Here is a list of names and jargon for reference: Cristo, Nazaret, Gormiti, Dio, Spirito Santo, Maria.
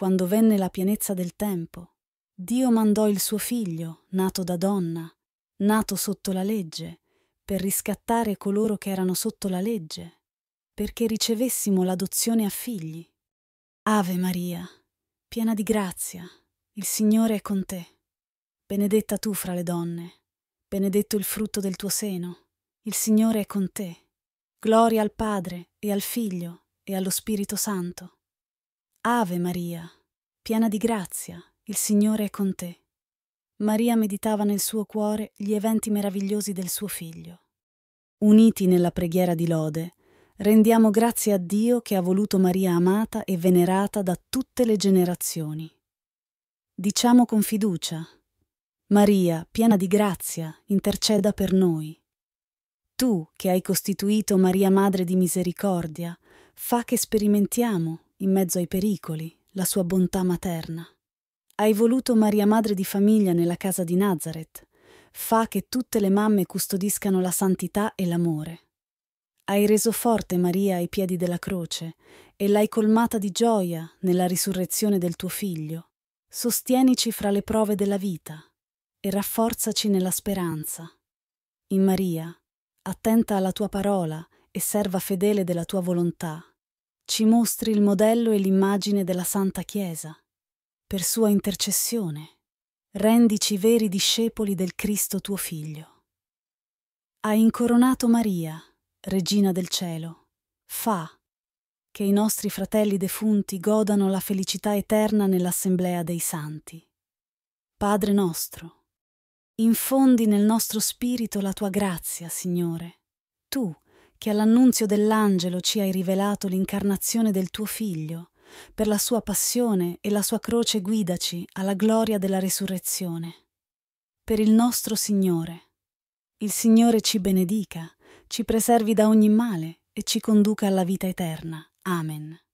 quando venne la pienezza del tempo, Dio mandò il suo figlio, nato da donna, nato sotto la legge, per riscattare coloro che erano sotto la legge, perché ricevessimo l'adozione a figli. Ave Maria, piena di grazia, il Signore è con te. Benedetta tu fra le donne, benedetto il frutto del tuo seno, il Signore è con te. Gloria al Padre, e al Figlio, e allo Spirito Santo. Ave Maria, piena di grazia, il Signore è con te. Maria meditava nel suo cuore gli eventi meravigliosi del suo figlio. Uniti nella preghiera di lode, rendiamo grazie a Dio che ha voluto Maria amata e venerata da tutte le generazioni. Diciamo con fiducia: Maria, piena di grazia, interceda per noi. Tu, che hai costituito Maria Madre di Misericordia, fa che sperimentiamo, in mezzo ai pericoli, la sua bontà materna. Hai voluto Maria Madre di famiglia nella casa di Nazaret, fa che tutte le mamme custodiscano la santità e l'amore. Hai reso forte Maria ai piedi della croce e l'hai colmata di gioia nella risurrezione del tuo figlio. Sostienici fra le prove della vita e rafforzaci nella speranza. In Maria, attenta alla tua parola e serva fedele della tua volontà, ci mostri il modello e l'immagine della Santa Chiesa. Per sua intercessione, rendici veri discepoli del Cristo tuo Figlio. Hai incoronato Maria, Regina del Cielo. Fa che i nostri fratelli defunti godano la felicità eterna nell'assemblea dei santi. Padre nostro, infondi nel nostro spirito la tua grazia, Signore. Tu, che all'annunzio dell'angelo ci hai rivelato l'incarnazione del tuo Figlio, per la sua passione e la sua croce guidaci alla gloria della resurrezione. Per il nostro Signore. Il Signore ci benedica, ci preservi da ogni male e ci conduca alla vita eterna. Amen.